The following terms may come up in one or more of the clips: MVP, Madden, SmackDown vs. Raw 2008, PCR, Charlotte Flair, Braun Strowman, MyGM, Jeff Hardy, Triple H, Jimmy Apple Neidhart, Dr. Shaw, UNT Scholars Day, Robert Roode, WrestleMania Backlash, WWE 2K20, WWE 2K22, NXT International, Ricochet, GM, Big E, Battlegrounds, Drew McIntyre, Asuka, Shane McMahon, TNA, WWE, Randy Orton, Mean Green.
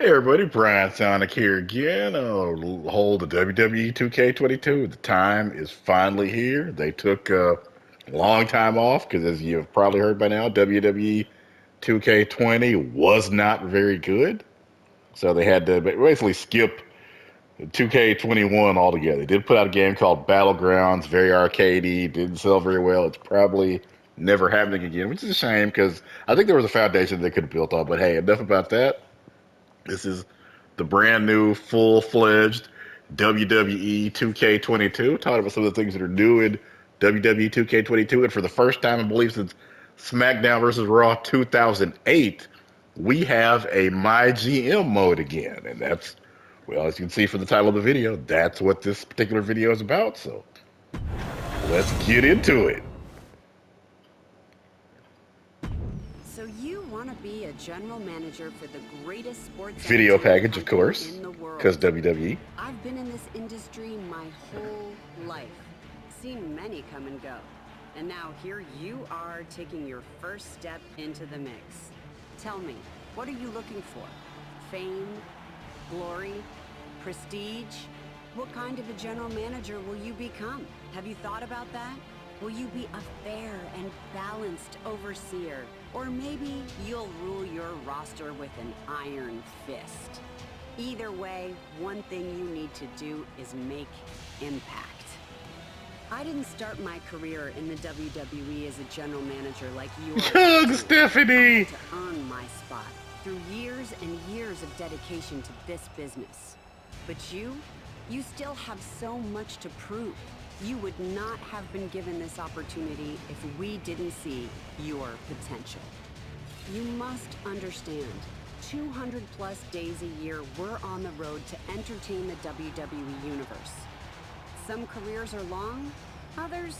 Hey everybody, Brian Sonic here again. Hold the WWE 2K22. The time is finally here. They took a long time off because, as you've probably heard by now, WWE 2K20 was not very good. So they had to basically skip 2K21 altogether. They did put out a game called Battlegrounds, very arcadey, didn't sell very well. It's probably never happening again, which is a shame because I think there was a foundation they could have built on. But hey, enough about that. This is the brand new, full-fledged WWE 2K22. Talking about some of the things that are new in WWE 2K22. And for the first time, I believe, since SmackDown vs. Raw 2008, we have a MyGM mode again. And that's, well, as you can see from the title of the video, that's what this particular video is about. So let's get into it. Be a general manager for the greatest sports video package, of course, because WWE. I've been in this industry my whole life, seen many come and go, and now here you are taking your first step into the mix. Tell me, what are you looking for? Fame, glory, prestige? What kind of a general manager will you become? Have you thought about that? Will you be a fair and balanced overseer? Or maybe you'll rule your roster with an iron fist. Either way, one thing you need to do is make impact. I didn't start my career in the WWE as a general manager like you are. Stephanie! I had to earn my spot through years and years of dedication to this business. But you still have so much to prove. You would not have been given this opportunity if we didn't see your potential. You must understand, 200 plus days a year, we're on the road to entertain the WWE universe. Some careers are long, others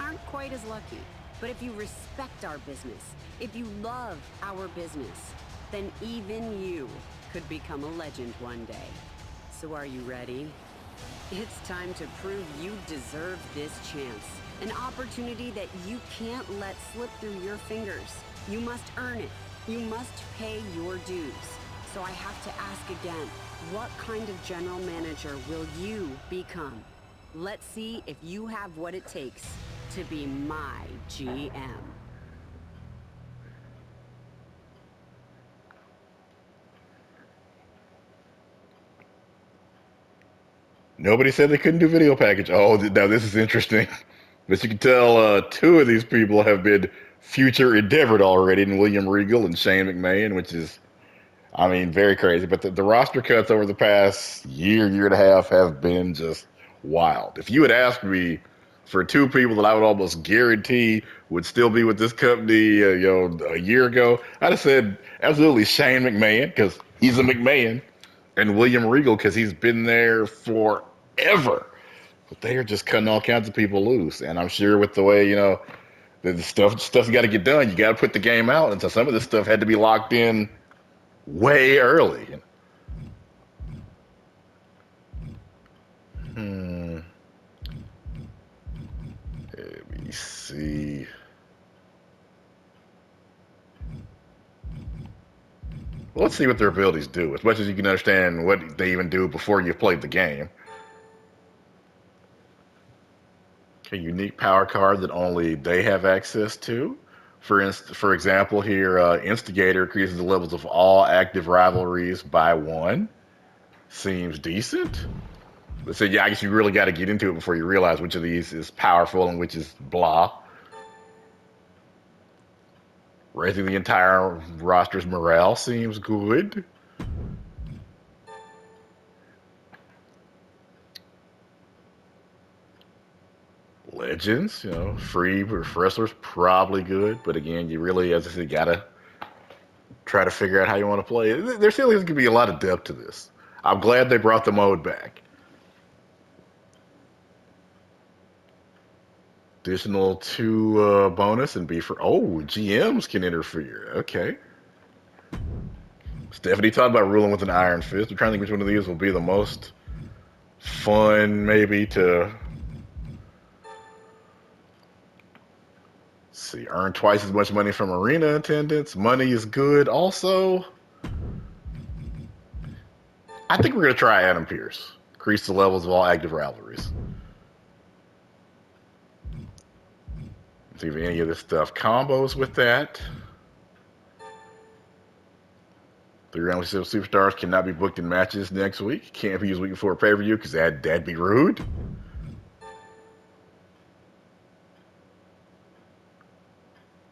aren't quite as lucky. But if you respect our business, if you love our business, then even you could become a legend one day. So are you ready? It's time to prove you deserve this chance. An opportunity that you can't let slip through your fingers. You must earn it. You must pay your dues. So I have to ask again, what kind of general manager will you become? Let's see if you have what it takes to be my GM. Nobody said they couldn't do video package. Oh, now this is interesting. But you can tell two of these people have been future endeavored already, in William Regal and Shane McMahon, which is, I mean, very crazy. But the roster cuts over the past year and a half have been just wild. If you had asked me for two people that I would almost guarantee would still be with this company a year ago, I'd have said absolutely Shane McMahon because he's a McMahon, and William Regal because he's been there for ever. But they are just cutting all kinds of people loose. And I'm sure with the way, the stuff's got to get done. You got to put the game out. And so some of this stuff had to be locked in way early. Let me see. Well, let's see what their abilities do, as much as you can understand what they even do before you've played the game. A unique power card that only they have access to. For example, here, Instigator increases the levels of all active rivalries by 1. Seems decent. But so, yeah, I guess you really got to get into it before you realize which of these is powerful and which is blah. Raising the entire roster's morale seems good. Legends, free wrestlers, probably good. But again, you really, as I said, gotta try to figure out how you want to play. There still is gonna be a lot of depth to this. I'm glad they brought the mode back. Additional 2 bonus and be for... Oh, GMs can interfere. Okay. Stephanie talked about ruling with an iron fist. I'm trying to think which one of these will be the most fun, maybe, to... Let's see. Earn twice as much money from arena attendance. Money is good. Also, I think we're going to try Adam Pearce. Increase the levels of all active rivalries. See if any of this stuff combos with that. 3-round superstars cannot be booked in matches next week. Can't be used week before pay-per-view because that'd be rude.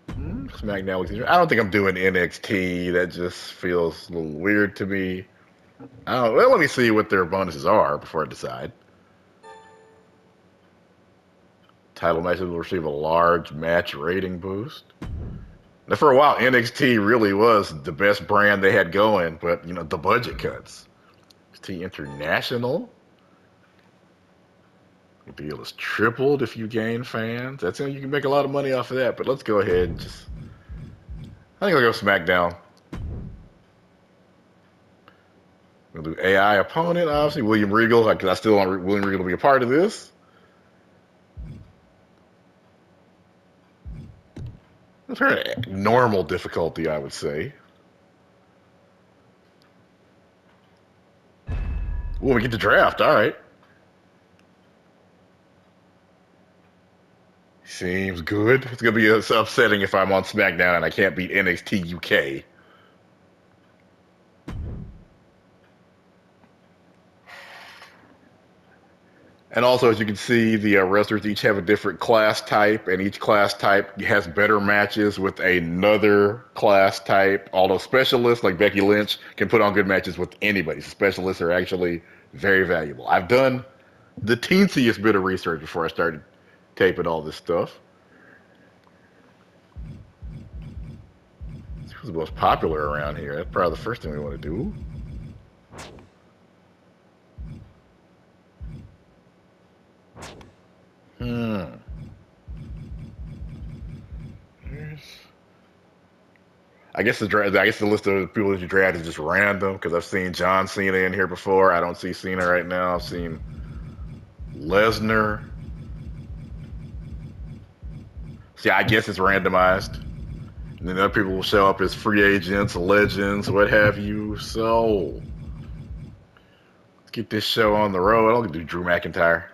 SmackDown. I don't think I'm doing NXT. That just feels a little weird to me. Well, let me see what their bonuses are before I decide. Title matches will receive a large match rating boost. Now, for a while, NXT really was the best brand they had going, but, you know, the budget cuts. NXT International. The deal is tripled if you gain fans. That's you can make a lot of money off of that, but let's go ahead and just... I think I'll go SmackDown. We'll do AI opponent, obviously. William Regal, because I still want William Regal to be a part of this. That's her normal difficulty, I would say. Ooh, we get the draft, all right. Seems good. It's going to be upsetting if I'm on SmackDown and I can't beat NXT UK. And also, as you can see, the wrestlers each have a different class type, and each class type has better matches with another class type. Although specialists like Becky Lynch can put on good matches with anybody. Specialists are actually very valuable. I've done the teensiest bit of research before I started taping all this stuff. This was the most popular around here. That's probably the first thing we want to do. I guess the draft. I guess the list of people that you draft is just random because I've seen John Cena in here before. I don't see Cena right now. I've seen Lesnar. See, I guess it's randomized, and then other people will show up as free agents, legends, what have you. So let's get this show on the road. I don't do Drew McIntyre.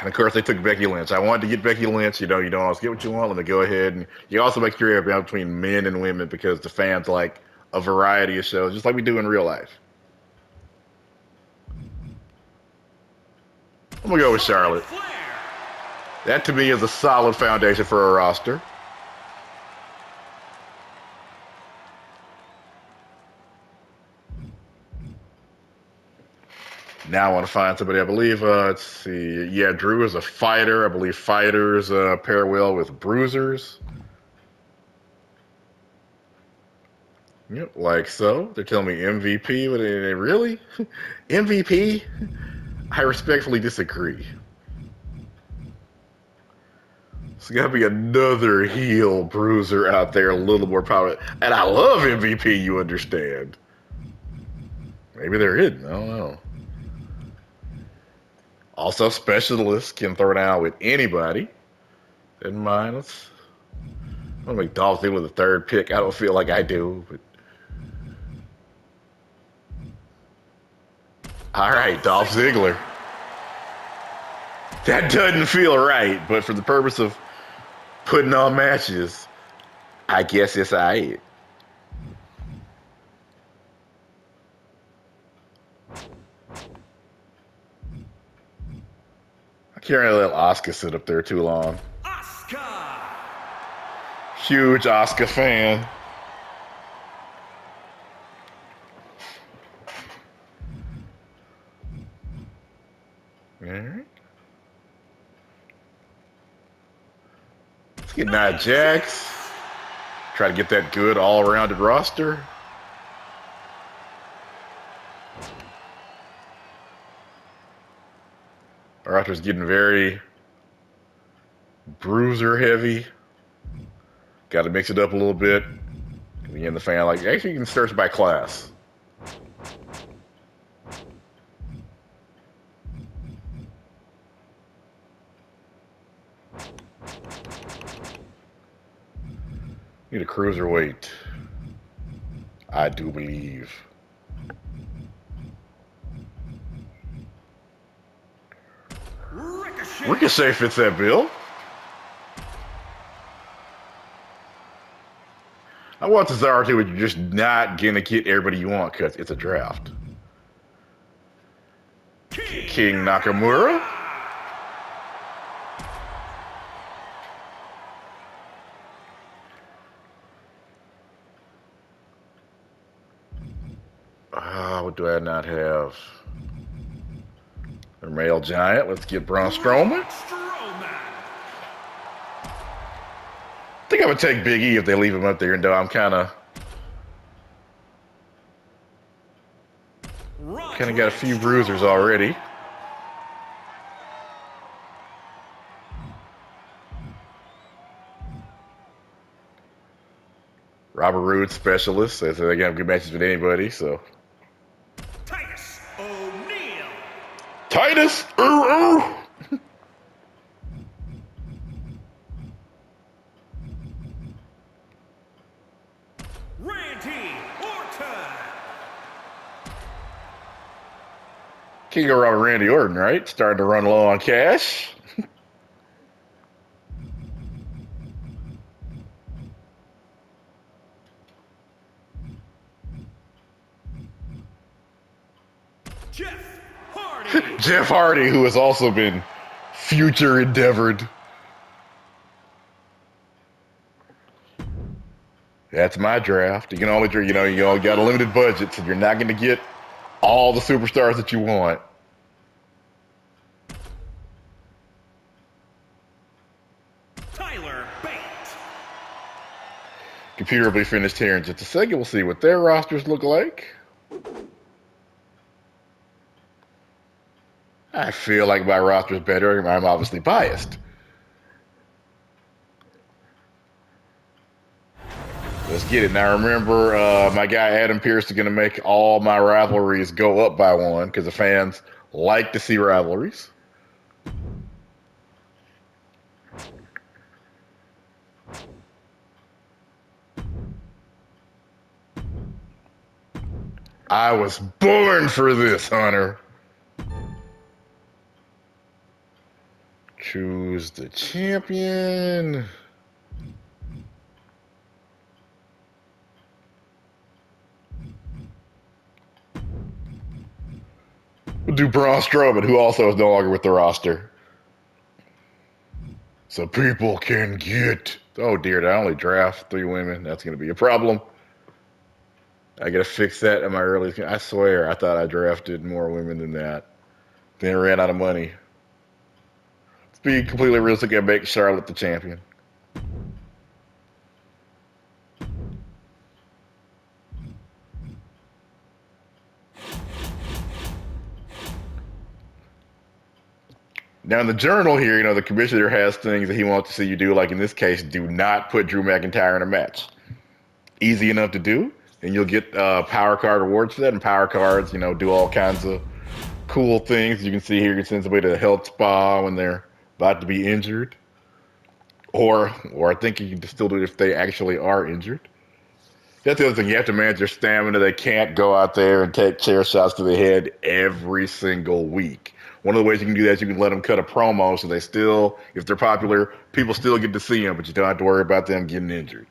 And of course, they took Becky Lynch. I wanted to get Becky Lynch. You know, you don't always get what you want. Let me go ahead. And you also make your area between men and women because the fans like a variety of shows, just like we do in real life. I'm going to go with Charlotte. That, to me, is a solid foundation for a roster. Now I want to find somebody, I believe, let's see. Yeah, Drew is a fighter. I believe fighters pair well with bruisers. Yep, like so. They're telling me MVP, but they really? MVP? I respectfully disagree. There's got to be another heel bruiser out there, a little more power. And I love MVP, you understand. Maybe they're hidden, I don't know. Also, specialists can throw it out with anybody. Didn't mind. I'm going to make Dolph Ziggler with the third pick. I don't feel like I do. But... All right, Dolph Ziggler. That doesn't feel right, but for the purpose of putting on matches, I guess it's all right. Can't let Asuka sit up there too long. Asuka! Huge Asuka fan. All right. Let's get Nia Jax. Try to get that good all-rounded roster. Our roster's getting very bruiser heavy. Got to mix it up a little bit. Again, the fan like actually you can search by class. Need a cruiserweight. I do believe. Ricochet fits that bill. I want this RT, but you're just not going to get everybody you want because it's a draft. King Nakamura. What do I not have? The male giant. Let's get Braun Strowman. I think I would take Big E if they leave him up there, and though I'm kind of got a few bruisers already. Robert Roode, specialist, says they can have good matches with anybody. So Titus. Can't go wrong with Randy Orton, right? Starting to run low on cash. Jeff Hardy. Jeff Hardy, who has also been future endeavored. That's my draft. You can only, you know, you all got a limited budget, so you're not going to get all the superstars that you want. Tyler Bate. Computer will be finished here in just a second. We'll see what their rosters look like. I feel like my roster is better. I'm obviously biased. Let's get it. Now, remember, my guy Adam Pearce is going to make all my rivalries go up by one because the fans like to see rivalries. I was born for this, Hunter. Choose the champion. We'll do Braun Strowman, who also is no longer with the roster. So people can get... Oh, dear, did I only draft 3 women? That's going to be a problem. I got to fix that in my early... I swear, I thought I drafted more women than that. Then ran out of money. Let's be completely realistic and make Charlotte the champion. Now, in the journal here, you know, the commissioner has things that he wants to see you do. Like in this case, do not put Drew McIntyre in a match. Easy enough to do, and you'll get power card rewards for that. And power cards, you know, do all kinds of cool things. You can see here, you send somebody to a health spa when they're about to be injured. Or I think you can still do it if they actually are injured. That's the other thing. You have to manage your stamina. They can't go out there and take chair shots to the head every single week. One of the ways you can do that is you can let them cut a promo so they still, if they're popular, people still get to see them, but you don't have to worry about them getting injured.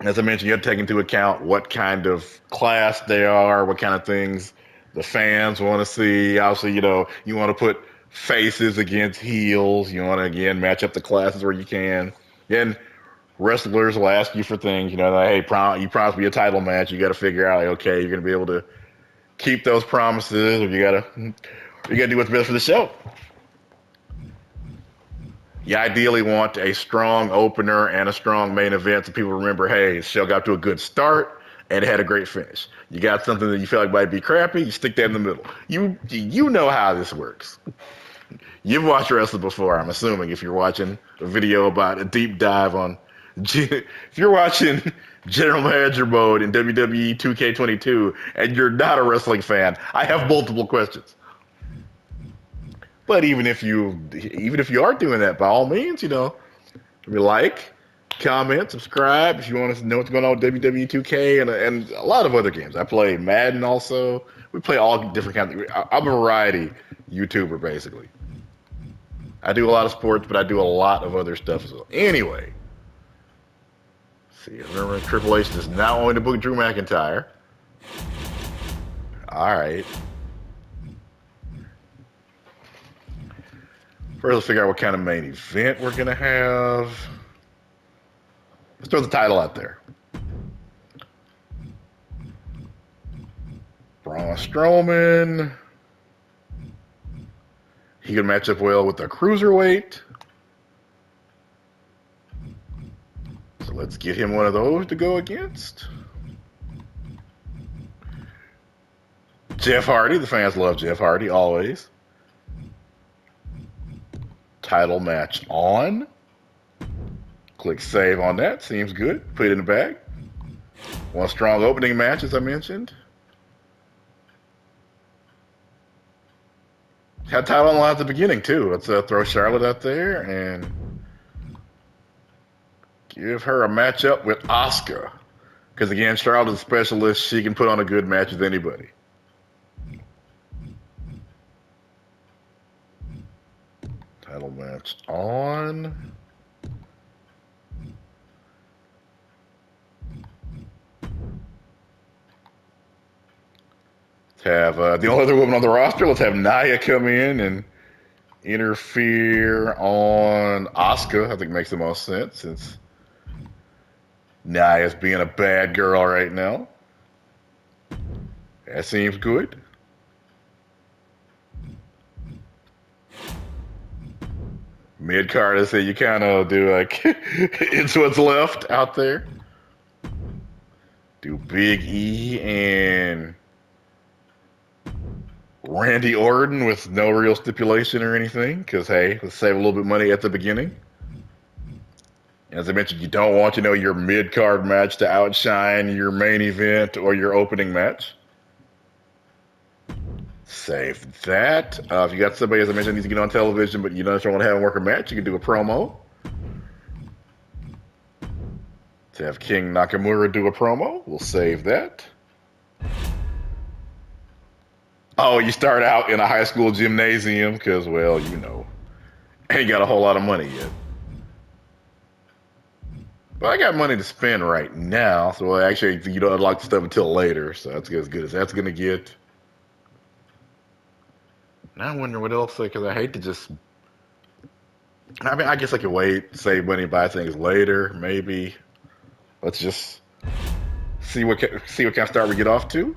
As I mentioned, you have to take into account what kind of class they are, what kind of things the fans want to see. Obviously, you know, you want to put faces against heels. You want to, again, match up the classes where you can. And wrestlers will ask you for things, you know, like, hey, you promised me a title match. You got to figure out, like, okay, you're going to be able to keep those promises, or you gotta do what's best for the show. You ideally want a strong opener and a strong main event so people remember, hey, the show got to a good start and it had a great finish. You got something that you feel like might be crappy, you stick that in the middle. You know how this works. You've watched wrestling before, I'm assuming, if you're watching a video about a deep dive on... If you're watching General Manager Mode in WWE 2K22 and you're not a wrestling fan, I have multiple questions. But even if you are doing that, by all means, you know, If you like, comment, subscribe if you want to know what's going on with WWE 2K and a lot of other games. I play Madden also. We play all different kinds of, I'm a variety YouTuber basically. I do a lot of sports, but I do a lot of other stuff as well. Anyway, see, remember Triple H is now going to book Drew McIntyre. All right. First, let's figure out what kind of main event we're going to have. Let's throw the title out there. Braun Strowman. He could match up well with the cruiserweight. So let's get him one of those to go against. Jeff Hardy. The fans love Jeff Hardy always. Title match on. Click save on that. Seems good. Put it in the bag. One strong opening match, as I mentioned. Had title on the line at the beginning, too. Let's throw Charlotte out there and give her a matchup with Asuka. Because, again, Charlotte is a specialist. She can put on a good match with anybody. Title match on. Have the only other woman on the roster. Let's have Nia come in and interfere on Asuka. I think makes the most sense since Nia's being a bad girl right now. That seems good. Mid card, I say you kind of do like it's what's left out there. Do Big E and Randy Orton with no real stipulation or anything, because, hey, let's save a little bit of money at the beginning. As I mentioned, you don't want, you know, your mid-card match to outshine your main event or your opening match. Save that. If you got somebody, as I mentioned, needs to get on television, but you don't want to have them work a match, you can do a promo. To have King Nakamura do a promo, we'll save that. Oh, you start out in a high school gymnasium because, well, you know, ain't got a whole lot of money yet. But I got money to spend right now, so actually you don't unlock the stuff until later, so that's as good as that's going to get. Now I wonder what else, because I hate to just, I mean, I guess I could wait, save money, buy things later, maybe. Let's just see what kind of start we get off to.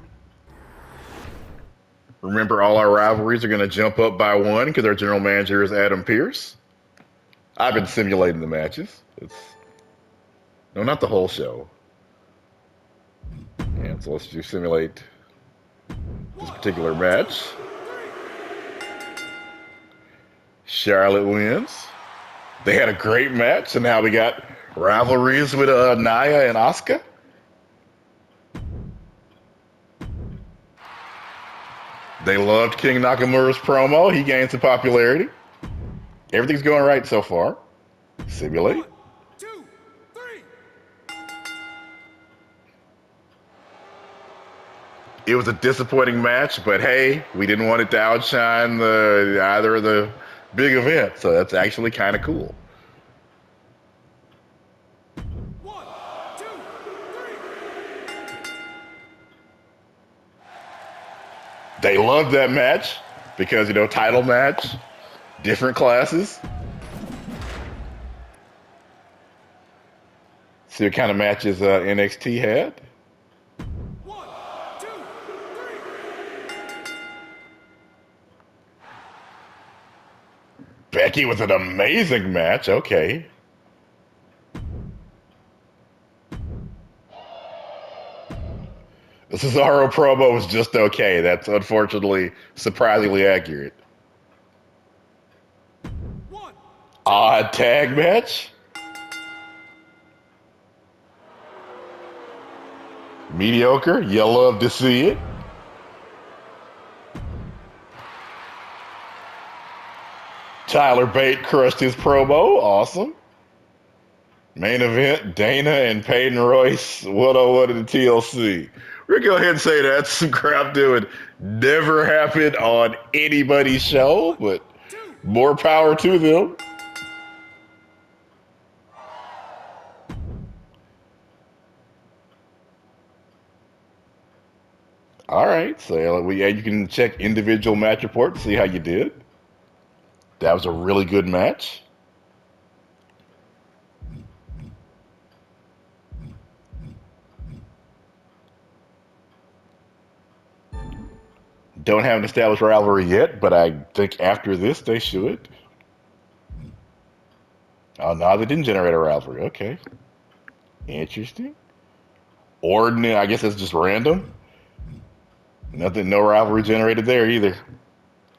Remember, all our rivalries are going to jump up by one because our general manager is Adam Pearce. I've been simulating the matches. It's no, not the whole show. And so let's just simulate this particular match. Charlotte wins. They had a great match, and now we got rivalries with Nia and Asuka. They loved King Nakamura's promo. He gained some popularity. Everything's going right so far. Simulate. 1, 2, 3. It was a disappointing match, but hey, we didn't want it to outshine either of the big events, so that's actually kind of cool. 1, 2, 3. They loved that match because, you know, title match, different classes. See what kind of matches NXT had. 1, 2, 3. Becky with an amazing match. Okay. The Cesaro promo was just okay. That's unfortunately surprisingly accurate. Odd tag match. Mediocre. You'll love to see it. Tyler Bate crushed his promo. Awesome. Main event, Dana and Peyton Royce, 101 in the TLC. We're going to go ahead and say that's some crap that would never happen on anybody's show, but more power to them. All right, so yeah, you can check individual match reports, see how you did. That was a really good match. Don't have an established rivalry yet, but I think after this they should. Oh, no, they didn't generate a rivalry. Okay. Interesting. Orton, I guess that's just random. Nothing, no rivalry generated there either.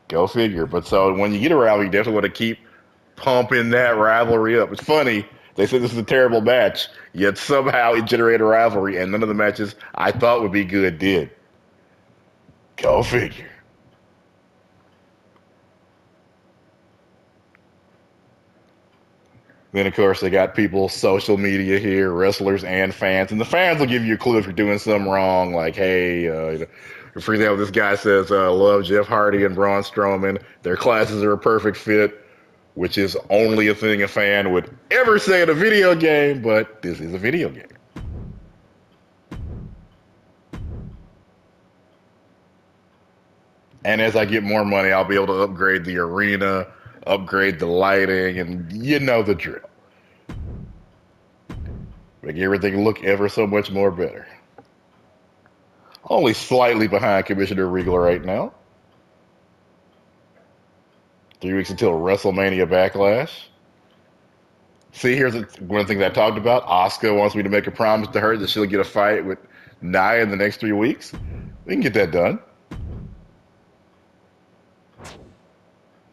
Go figure. But so when you get a rivalry, you definitely want to keep pumping that rivalry up. It's funny. They said this is a terrible match, yet somehow it generated a rivalry, and none of the matches I thought would be good did. Go figure. Then, of course, they got people, social media here, wrestlers and fans. And the fans will give you a clue if you're doing something wrong. Like, hey, for example, this guy says, love Jeff Hardy and Braun Strowman. Their classes are a perfect fit, which is only a thing a fan would ever say in a video game. But this is a video game. And as I get more money, I'll be able to upgrade the arena, upgrade the lighting, and you know the drill. Make everything look ever so much more better. Only slightly behind Commissioner Regal right now. 3 weeks until WrestleMania Backlash. See, here's one of the things I talked about. Asuka wants me to make a promise to her that she'll get a fight with Nia in the next 3 weeks. We can get that done.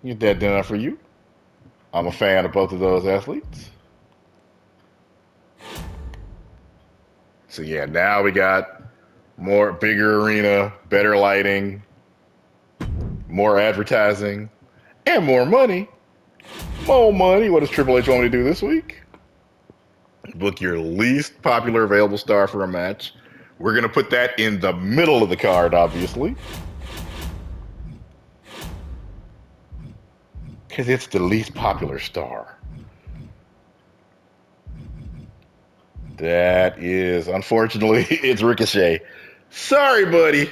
Get that done for you. I'm a fan of both of those athletes. So yeah, now we got more bigger arena, better lighting, more advertising, and more money. More money. What does Triple H want me to do this week? Book your least popular available star for a match. We're going to put that in the middle of the card, obviously. Because it's the least popular star. That is, unfortunately, it's Ricochet. Sorry, buddy.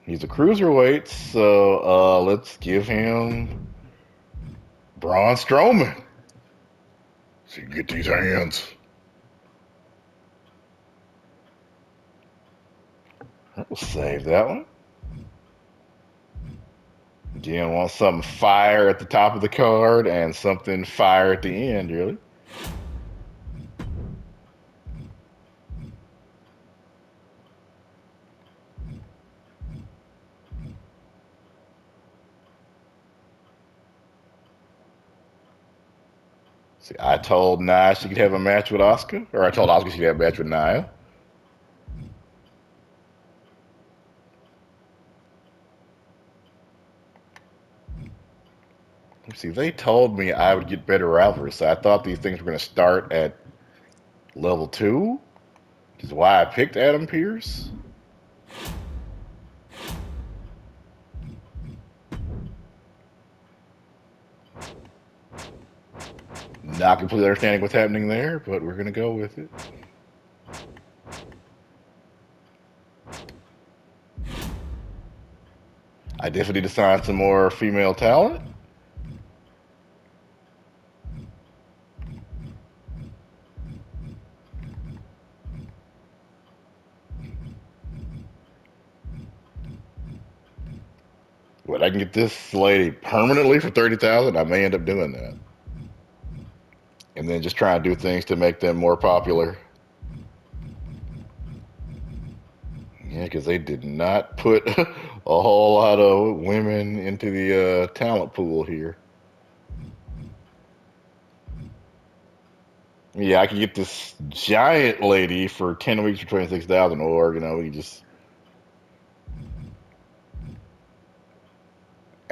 He's a cruiserweight, so let's give him Braun Strowman. So you can get these hands. We'll save that one. Jim wants something fire at the top of the card and something fire at the end, really. See, I told Nia she could have a match with Asuka, or I told Asuka she could have a match with Nia. See, they told me I would get better rivalries, so I thought these things were going to start at level 2, which is why I picked Adam Pearce. Not completely understanding what's happening there, but we're going to go with it. I definitely need to sign some more female talent. But I can get this lady permanently for $30,000. I may end up doing that. And then just try and do things to make them more popular. Yeah, because they did not put a whole lot of women into the talent pool here. Yeah, I can get this giant lady for 10 weeks for $26,000, or, you know, we just...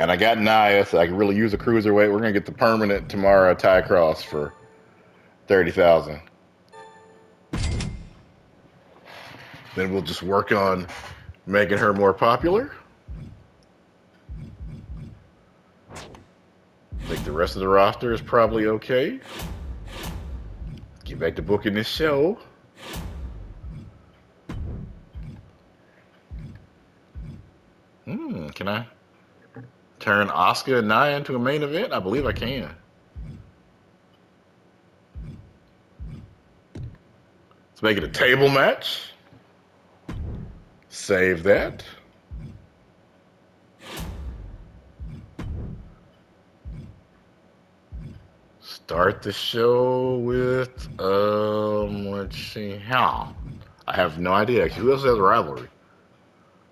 And I got Nia, so I can really use a cruiserweight. We're going to get the permanent Tamora Tycross for $30,000. Then we'll just work on making her more popular. I think the rest of the roster is probably okay. Get back to booking this show. Can I turn Asuka and Nia into a main event? I believe I can. Let's make it a table match. Save that. Start the show with, let's see how. I have no idea. Who else has a rivalry?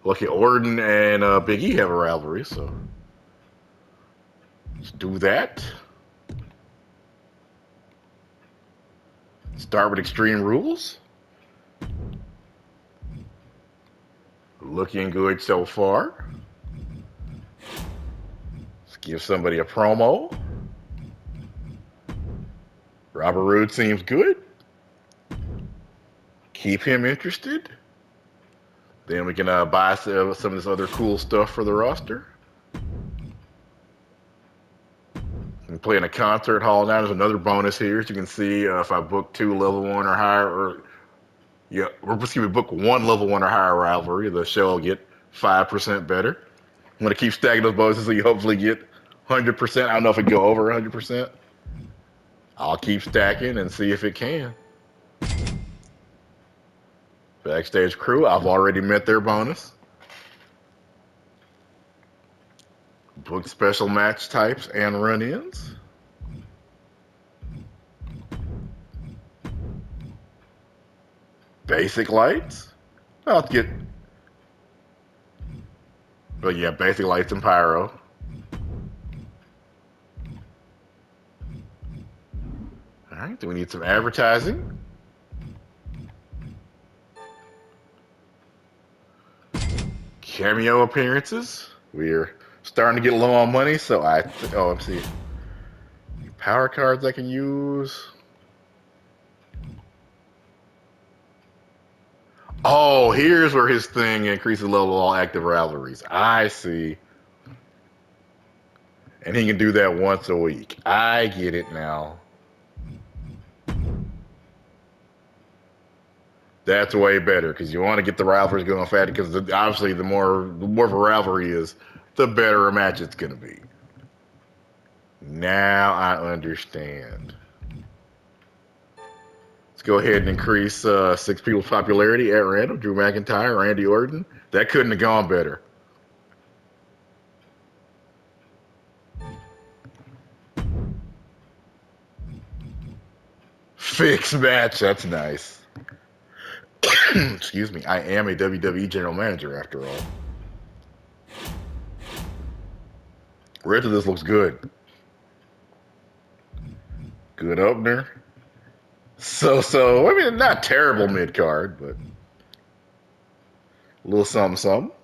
Look at Orton and Big E have a rivalry, so let's do that. Start with Extreme Rules. Looking good so far. Let's give somebody a promo. Robert Roode seems good. Keep him interested. Then we can buy some of this other cool stuff for the roster. And playing a concert hall now. There's another bonus here. As you can see, if I book two level one or higher, or yeah, we're just going to book one level one or higher rivalry, the show will get 5% better. I'm going to keep stacking those bonuses so you hopefully get 100%. I don't know if it go over 100%. I'll keep stacking and see if it can. Backstage crew, I've already met their bonus. Booked special match types and run-ins. Basic lights. I'll get... But yeah, basic lights and pyro. All right, do we need some advertising? Cameo appearances. We're starting to get low on money, so I'm seeing power cards I can use. Oh, here's where his thing increases level of all active rivalries. I see. And he can do that once a week. I get it now. That's way better, because you want to get the rivalries going fast, because obviously the more of a rivalry is, the better a match it's going to be. Now I understand. Let's go ahead and increase 6 people's popularity at random. Drew McIntyre, Randy Orton. That couldn't have gone better. Fixed match. That's nice. Excuse me, I am a WWE general manager after all. The rest of this looks good. Good opener. So, I mean, not terrible mid-card, but a little something-something.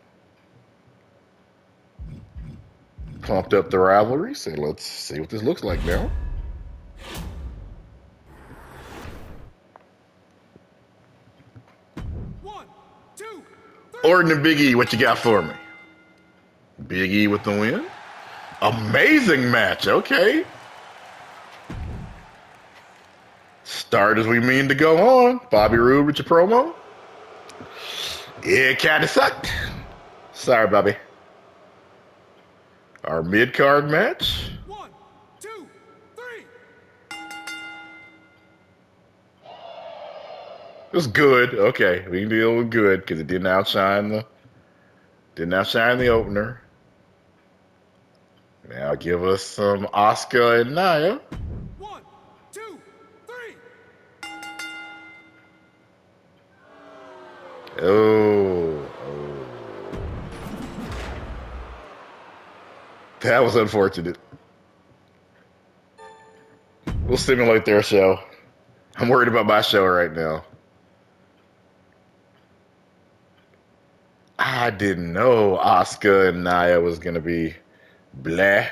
Pumped up the rivalry, so let's see what this looks like now. Orton and Big E, what you got for me? Big E with the win. Amazing match, okay. Start as we mean to go on. Bobby Roode with your promo. It kind of sucked. Sorry, Bobby. Our mid-card match. 1, 2, 3. It was good. Okay, we can deal with good because it didn't outshine the opener. Now give us some Asuka and Nia. 1, 2, 3. Oh. That was unfortunate. We'll simulate their show. I'm worried about my show right now. I didn't know Asuka and Nia was going to be Blah.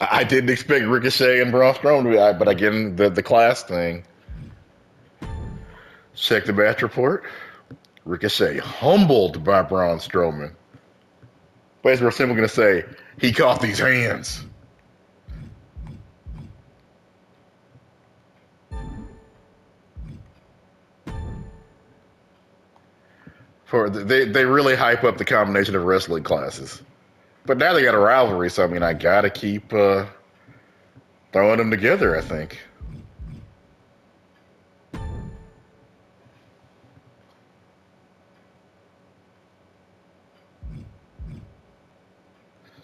I didn't expect Ricochet and Braun Strowman to be, but again, the class thing. Check the match report. Ricochet humbled by Braun Strowman. But we're simply going to say, he caught these hands. For they really hype up the combination of wrestling classes. But now they got a rivalry, so I mean, I got to keep throwing them together, I think.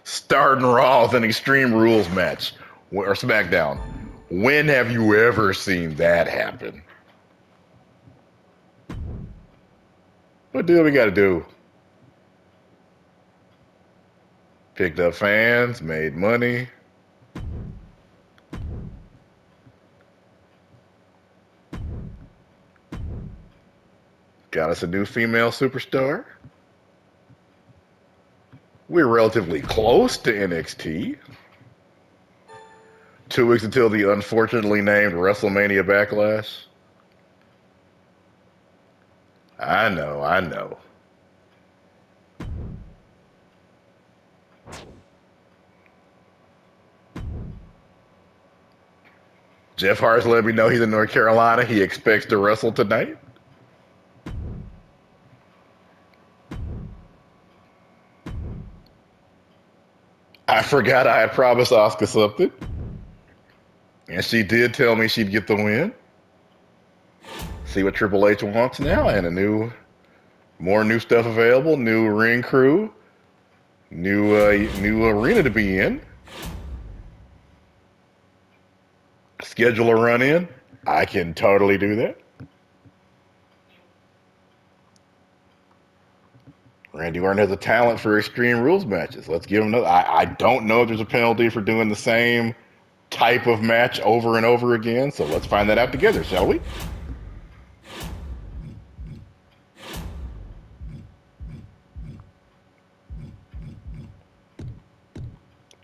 Starting Raw with an Extreme Rules match, or SmackDown. When have you ever seen that happen? But do what we gotta do. Picked up fans, made money. Got us a new female superstar. We're relatively close to NXT. 2 weeks until the unfortunately named WrestleMania Backlash. I know, I know. Jeff Hardy's let me know he's in North Carolina. He expects to wrestle tonight. I forgot I had promised Asuka something. And she did tell me she'd get the win. See what Triple H wants now. And more new stuff available. New ring crew. New arena to be in. Schedule a run-in. I can totally do that. Randy Orton has a talent for Extreme Rules matches. Let's give him another. I don't know if there's a penalty for doing the same type of match over and over again, so let's find that out together, shall we?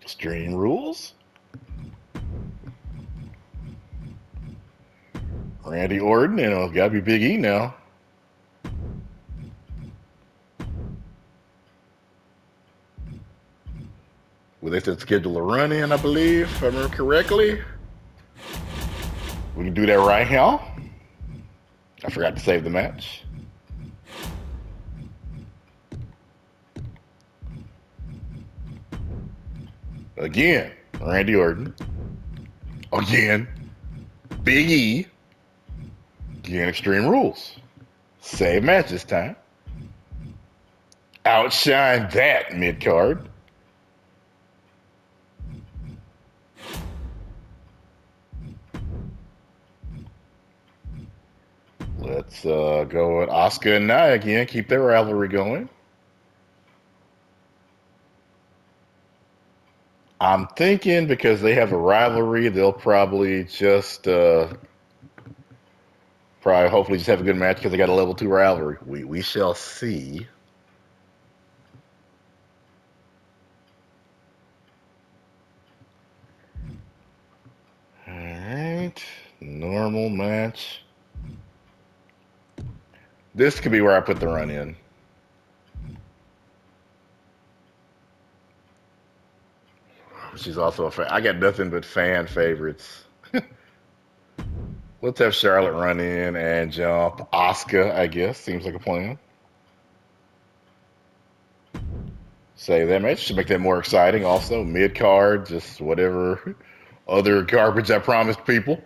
Extreme Rules. Randy Orton, you know, it's got to be Big E now. Well, they said schedule a run-in, I believe, if I remember correctly. We can do that right now. I forgot to save the match. Again, Randy Orton. Again, Big E. Again, Extreme Rules. Save match this time. Outshine that mid-card. Let's go with Asuka and Nia again. Keep their rivalry going. I'm thinking because they have a rivalry, they'll probably just hopefully just have a good match because they got a level 2 rivalry. We shall see. All right, normal match. This could be where I put the run in. She's also a fan. I got nothing but fan favorites. Let's have Charlotte run in and jump. Asuka, I guess. Seems like a plan. Save that match. Should make that more exciting also. Mid-card, just whatever other garbage I promised people.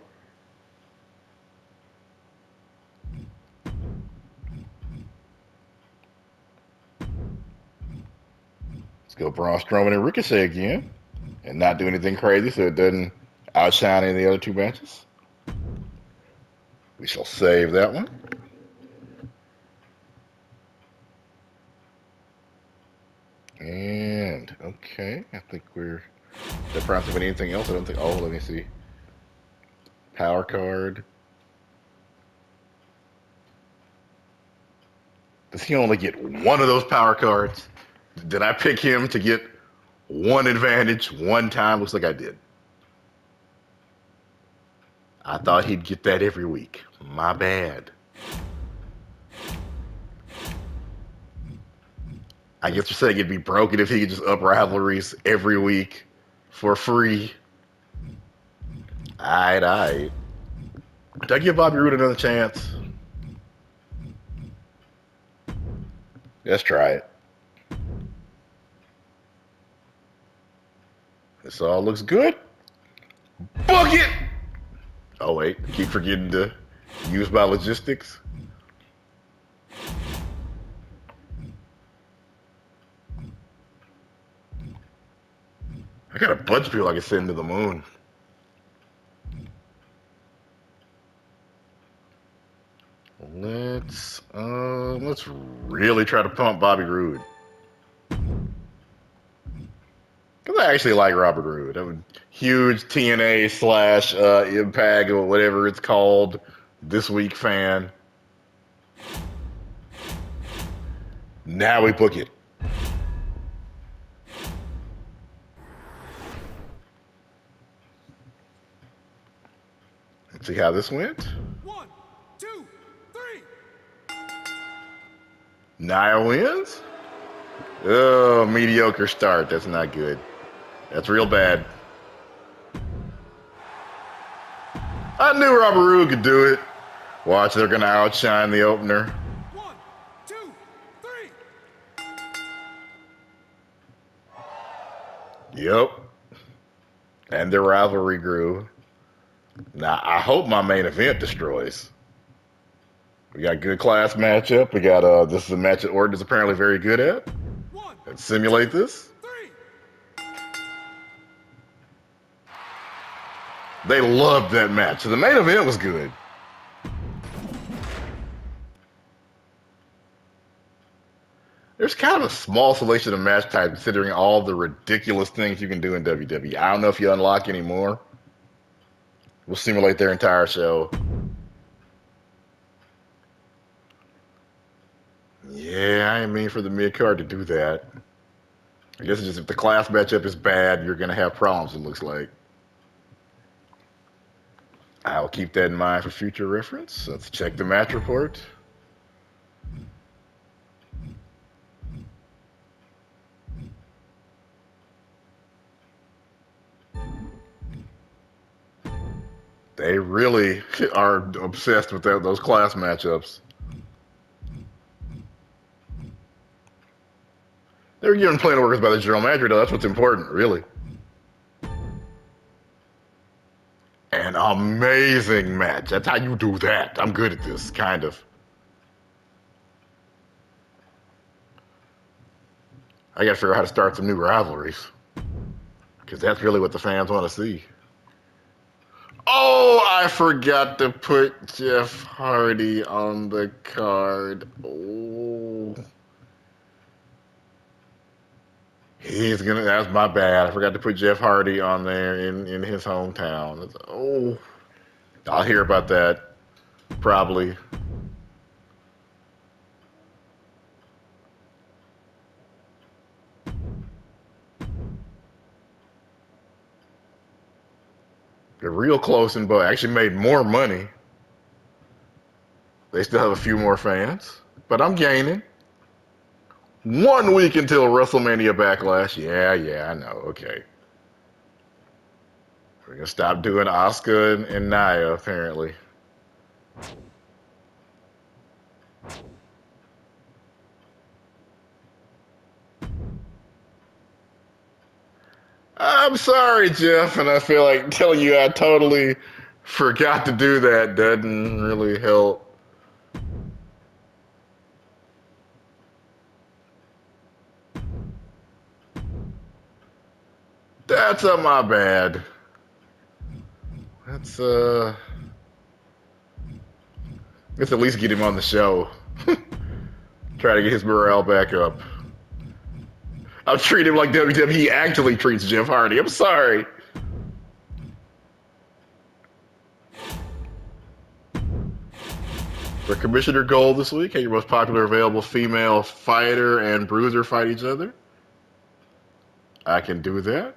Go Braun Strowman and Ricochet again and not do anything crazy so it doesn't outshine any of the other two matches. We shall save that one. And, okay, I think we're... They're prompted with anything else. I don't think... Oh, let me see. Power card. Does he only get one of those power cards? Did I pick him to get one advantage one time? Looks like I did. I thought he'd get that every week. My bad. I guess you're saying it'd be broken if he could just up rivalries every week for free. All right. Did I give Bobby Roode another chance? Let's try it. This all looks good. Book it! Oh, wait. I keep forgetting to use my logistics. I got a bunch of people I can send to the moon. Let's really try to pump Bobby Roode. Cause I actually like Robert Roode. I mean, huge TNA / Impact or whatever it's called this week fan. Now we book it. Let's see how this went. Nia wins? Oh, mediocre start. That's not good. That's real bad. I knew Robert Roode could do it. Watch, they're going to outshine the opener. 1, 2, 3. Yep. And the rivalry grew. Now, I hope my main event destroys. We got a good class matchup. We got this is a match that Orton is apparently very good at. Let's simulate this. 3. They loved that match. So the main event was good. There's kind of a small selection of match type considering all the ridiculous things you can do in WWE. I don't know if you unlock any more. We'll simulate their entire show. Yeah, I didn't mean for the mid-card to do that. I guess it's just if the class matchup is bad, you're going to have problems, it looks like. I'll keep that in mind for future reference. Let's check the match report. They really are obsessed with those class matchups. They're given plan workers by the general manager, though. That's what's important, really. An amazing match. That's how you do that. I'm good at this, kind of. I got to figure out how to start some new rivalries. Because that's really what the fans want to see. Oh, I forgot to put Jeff Hardy on the card. Oh. He's gonna. That's my bad. I forgot to put Jeff Hardy on there in his hometown. Oh, I'll hear about that probably. They're real close and but actually made more money. They still have a few more fans, but I'm gaining. 1 week until WrestleMania Backlash. Yeah, I know. Okay. We're going to stop doing Asuka and Nia, apparently. I'm sorry, Jeff, and I feel like telling you I totally forgot to do that doesn't really help. That's my bad. Let's at least get him on the show. Try to get his morale back up. I'll treat him like WWE actually treats Jeff Hardy. I'm sorry. For Commissioner Gold this week, can your most popular available female fighter and bruiser fight each other? I can do that.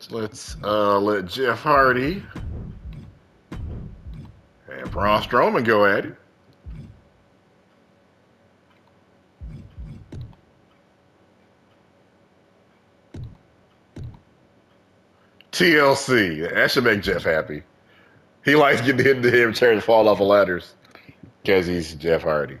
So let's let Jeff Hardy and Braun Strowman go at it. TLC. That should make Jeff happy. He likes getting hit into him, trying to fall off of ladders because he's Jeff Hardy.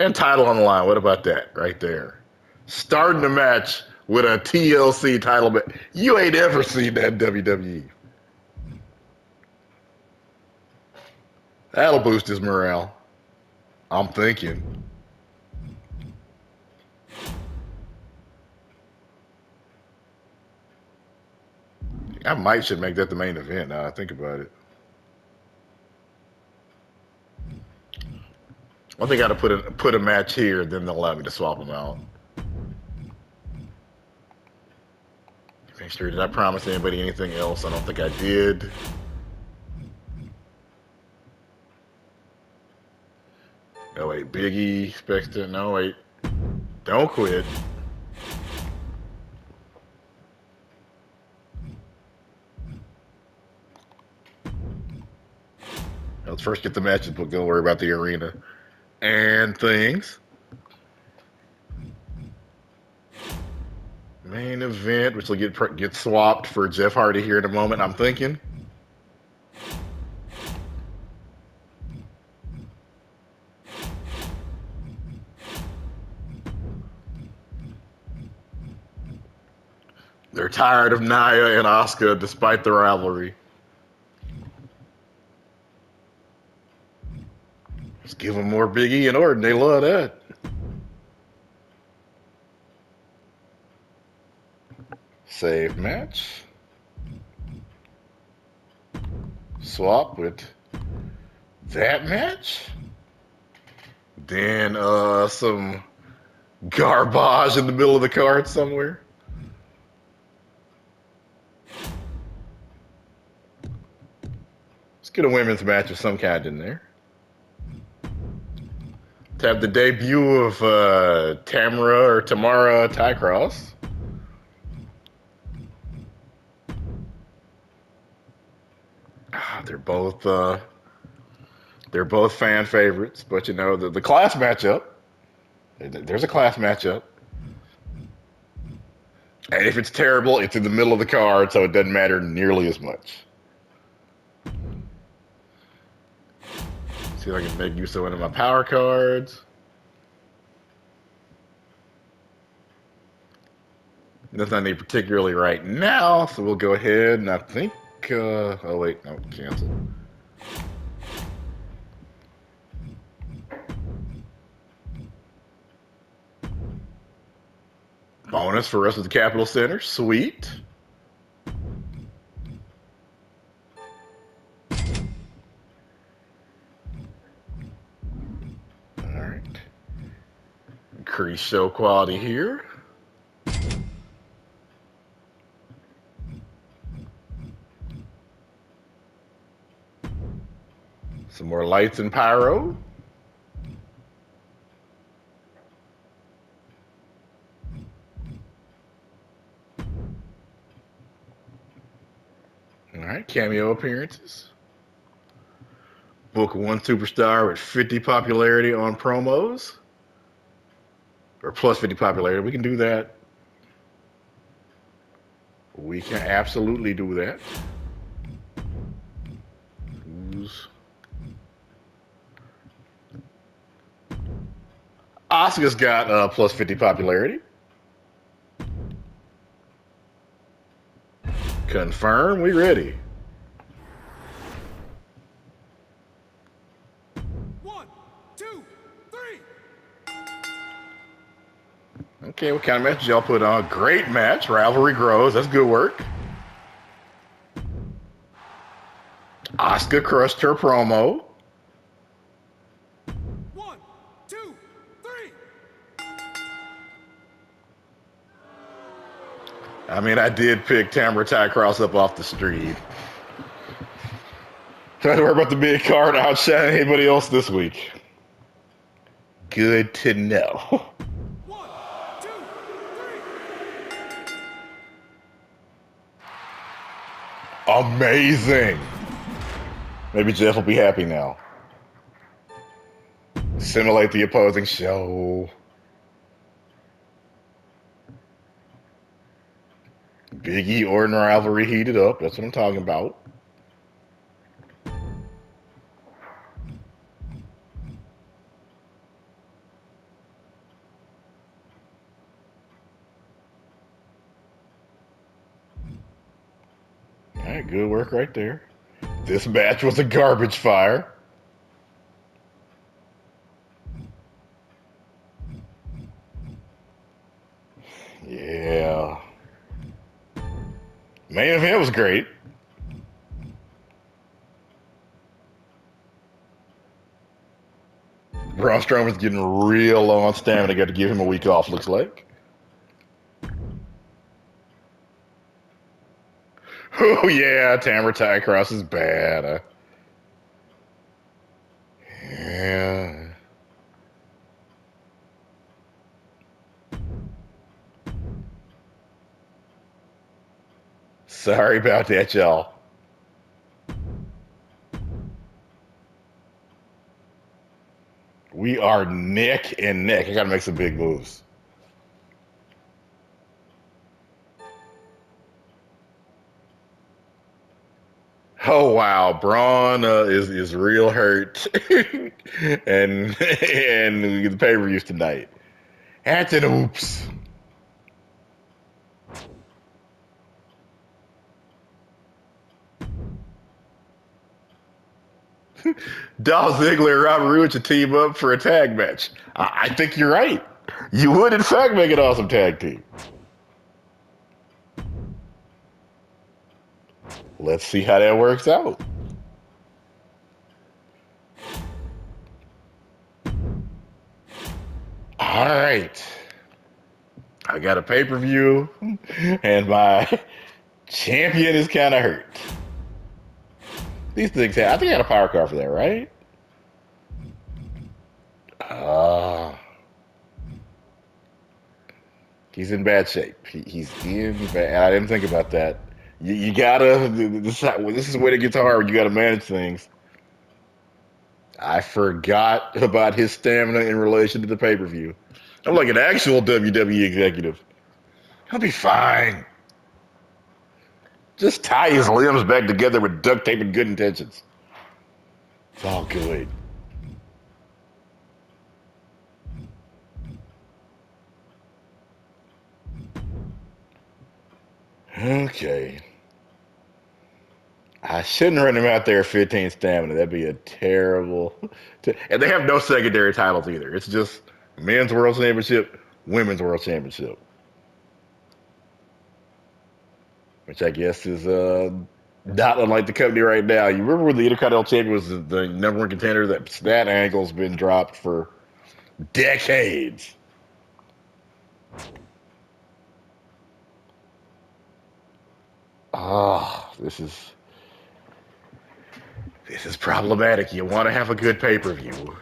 And title on the line. What about that right there? Starting the match with a TLC title match. You ain't ever seen that in WWE. That'll boost his morale, I'm thinking. I might should make that the main event now I think about it. I think I gotta put a match here, then they'll allow me to swap them out. Make sure, did I promise anybody anything else? I don't think I did. Oh wait, Big E, Spectre, no wait. Don't quit. Let's first get the matches, but don't worry about the arena and things. Main event, which will get swapped for Jeff Hardy here in a moment, I'm thinking. They're tired of Nia and Asuka despite the rivalry. Just give them more Big E and Orton. They love that. Save match. Swap with that match. Then some garbage in the middle of the card somewhere. Let's get a women's match of some kind in there. To have the debut of Tamora Tycross. They're both fan favorites, but you know the class matchup. There's a class matchup, and if it's terrible, it's in the middle of the card, so it doesn't matter nearly as much. See if I can make use of one of my power cards. Nothing I need particularly right now, so we'll go ahead and I think. Oh wait, no, cancel. Bonus for us at the Capitol Center, sweet. Increase show quality here. Some more lights and pyro. All right, cameo appearances. Book one superstar with 50 popularity on promos. Or plus 50 popularity. We can do that. We can absolutely do that. Who's Asuka's got plus 50 popularity. Confirm. We ready. Okay, what kind of match y'all put on? Great match. Rivalry grows. That's good work. Asuka crushed her promo. One, two, I mean, I did pick Tamora Tycross up off the street. Trying to worry about the big card outshine anybody else this week. Good to know. 1, 2, 3. Amazing. Maybe Jeff will be happy now. Simulate the opposing show. Big E Orton rivalry heated up. That's what I'm talking about. All right, good work right there. This match was a garbage fire. Yeah. Main event was great. Braun Strowman's getting real low on stamina. Got to give him a week off, looks like. Oh, yeah, Tamora Tycross is bad. Yeah. Sorry about that, y'all. We are neck and neck. I gotta make some big moves. Oh wow, Braun is real hurt, and we get the pay-per-views tonight. That's an oops. Dolph Ziggler and Robert Roode to team up for a tag match. I think you're right. You would, in fact, make an awesome tag team. Let's see how that works out. All right. I got a pay-per-view, and my champion is kind of hurt. These things have, I think I had a power card for that, right? He's in bad shape. He's in bad. I didn't think about that. You gotta, this is where it gets hard. You gotta manage things. I forgot about his stamina in relation to the pay-per-view. I'm like an actual WWE executive. He'll be fine. Just tie his limbs back together with duct tape and good intentions. It's all good. Okay. I shouldn't run him out there at 15 stamina. That'd be a terrible... And they have no secondary titles either. It's just men's world championship, women's world championship. Which I guess is not unlike the company right now. You remember when the Intercontinental Champion was the number one contender? That angle's been dropped for decades. Ah, this is problematic. You want to have a good pay-per-view,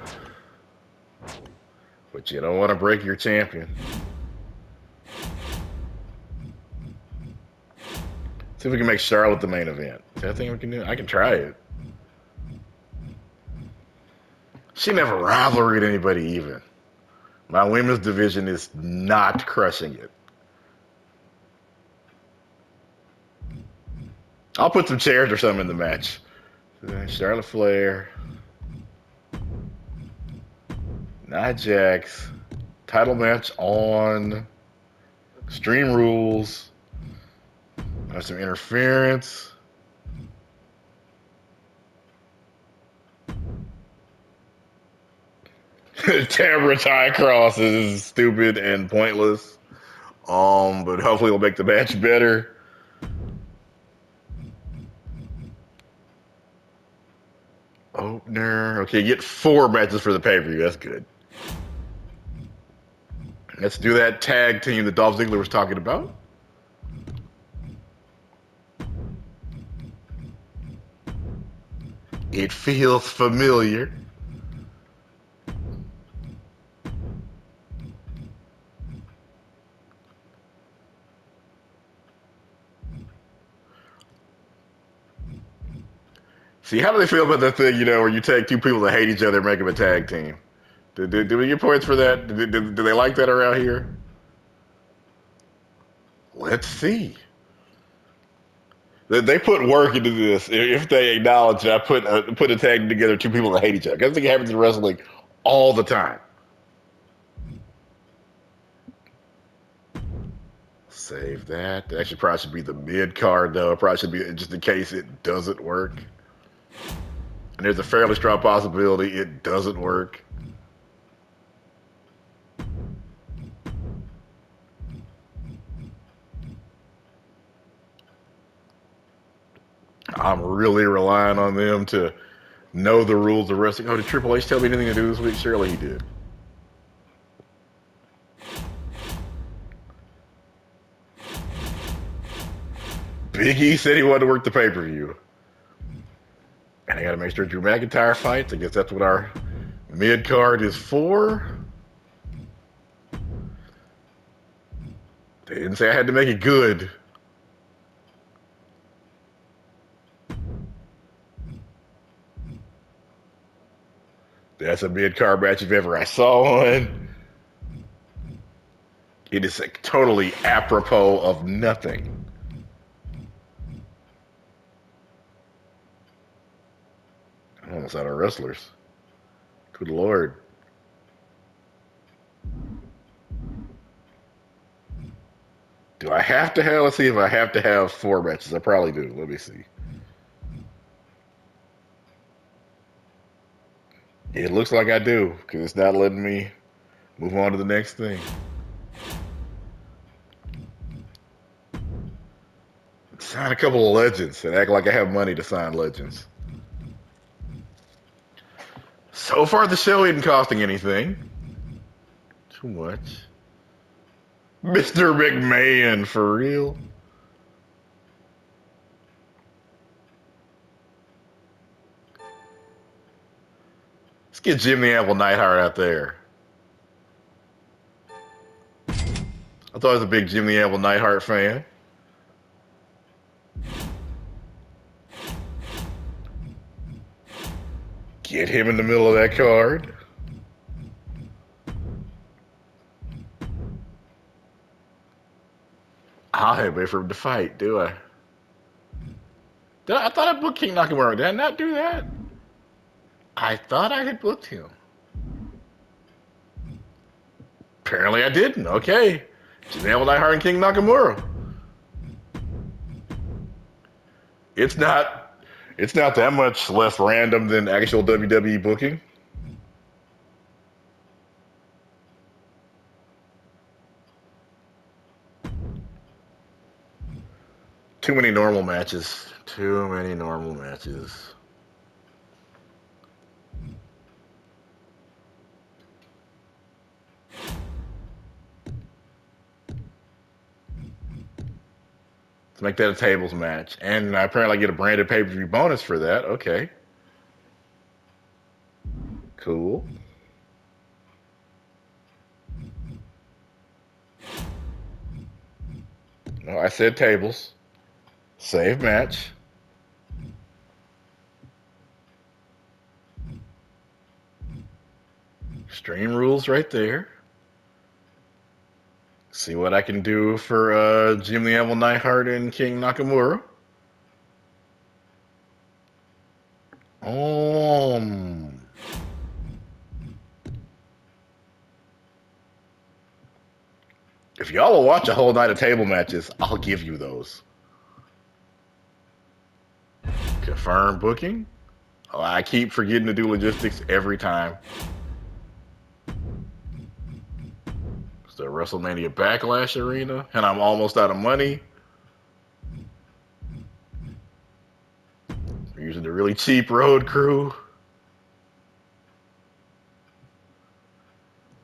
but you don't want to break your champion. See if we can make Charlotte the main event. Is that thing we can do? I can try it. She never rivalried anybody even. My women's division is not crushing it. I'll put some chairs or something in the match. Charlotte Flair. Nia Jax. Title match on. Stream rules. That's some interference. Tamora Tycross is stupid and pointless. But hopefully it'll make the match better. Opener. Okay, get 4 matches for the pay-per-view. That's good. Let's do that tag team that Dolph Ziggler was talking about. It feels familiar. See, how do they feel about that thing, you know, where you take two people that hate each other and make them a tag team? Do we get points for that? Do they like that around here? Let's see. They put work into this. If they acknowledge that I put a tag together, two people that hate each other. I think it happens in wrestling all the time. Save that. That should probably should be the mid card, though. It probably should be just in case it doesn't work. And there's a fairly strong possibility it doesn't work. I'm really relying on them to know the rules of wrestling. Oh, did Triple H tell me anything to do this week? Surely he did. Big E said he wanted to work the pay-per-view. And I got to make sure Drew McIntyre fights. I guess that's what our mid-card is for. They didn't say I had to make it good. That's a mid-card match if ever I saw one. It is like totally apropos of nothing. I'm almost out of wrestlers. Good Lord. Do I have to have, let's see if I have to have four matches. I probably do. Let me see. It looks like I do, because it's not letting me move on to the next thing. Sign a couple of legends and act like I have money to sign legends. So far, the show isn't costing anything. Too much. Mr. McMahon, for real. Let's get Jimmy Apple Neidhart out there. I thought I was a big Jimmy Apple Neidhart fan. Get him in the middle of that card. I have wait for him to fight, do I? I thought I booked King Nakamura. Did I not do that? I thought I had booked him. Apparently I didn't. Okay. Janelle and I hired King Nakamura. It's not that much less random than actual WWE booking. Too many normal matches. Too many normal matches. Let's make that a tables match. And I apparently get a branded pay-per-view bonus for that. Okay. Cool. No, I said tables. Save match. Stream rules right there. See what I can do for Jim the Anvil Neidhart and King Nakamura. If y'all will watch a whole night of table matches, I'll give you those. Confirm booking. Oh, I keep forgetting to do logistics every time. The WrestleMania Backlash arena, and I'm almost out of money. We're using the really cheap road crew.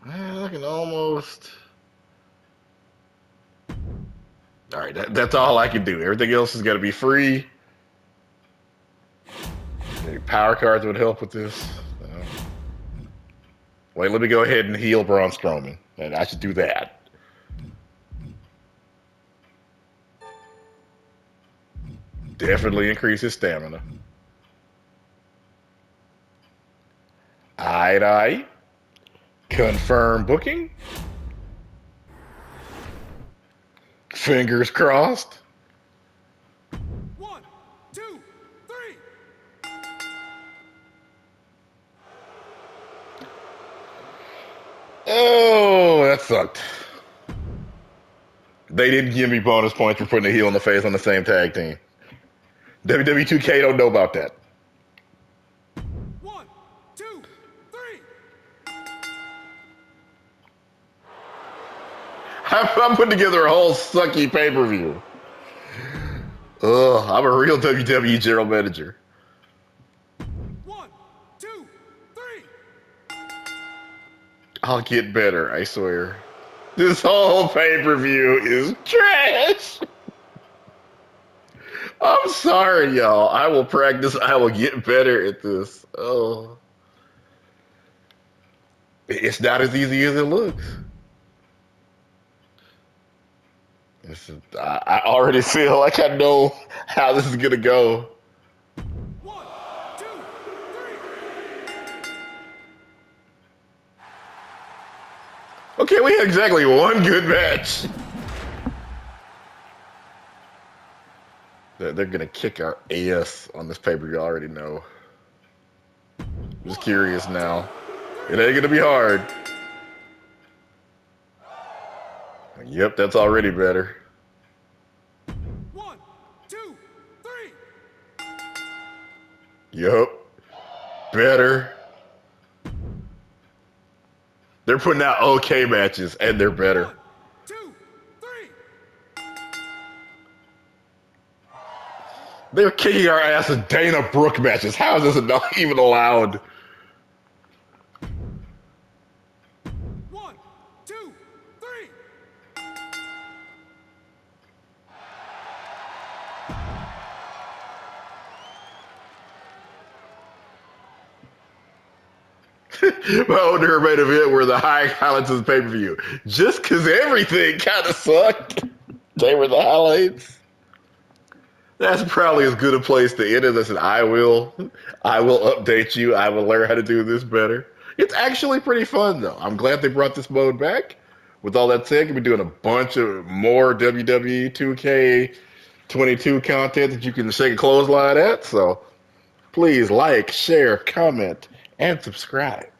Man, I can almost. All right, that's all I can do. Everything else has got to be free. Power cards would help with this. Wait, let me go ahead and heal Braun Strowman. And I should do that. Definitely increase his stamina. Aye. Confirm booking. Fingers crossed. 1, 2, 3. Oh, that sucked. They didn't give me bonus points for putting a heel in the face on the same tag team. WWE 2K don't know about that. 1, 2, 3. I'm putting together a whole sucky pay-per-view. Ugh, I'm a real WWE general manager. 1, 2, 3. I'll get better, I swear. This whole pay-per-view is trash. I'm sorry, y'all. I will practice. I will get better at this. Oh. It's not as easy as it looks. I already feel like I know how this is going to go. 1, 2, 3. Okay, we had exactly one good match. They're going to kick our ass on this paper. You already know. I'm just curious now. It ain't going to be hard. Yep, that's already better. 1, 2, 3. Yep. Better. They're putting out okay matches, and they're better. They're kicking our ass in Dana Brooke matches. How is this not even allowed? 1, 2, 3. My older main event were the high highlights of the pay-per-view. Just because everything kind of sucked, they were the highlights. That's probably as good a place to end it as an I will update you. I will learn how to do this better. It's actually pretty fun, though. I'm glad they brought this mode back. With all that said, you'll be doing a bunch of more WWE 2K22 content that you can shake a clothesline at. So please like, share, comment, and subscribe.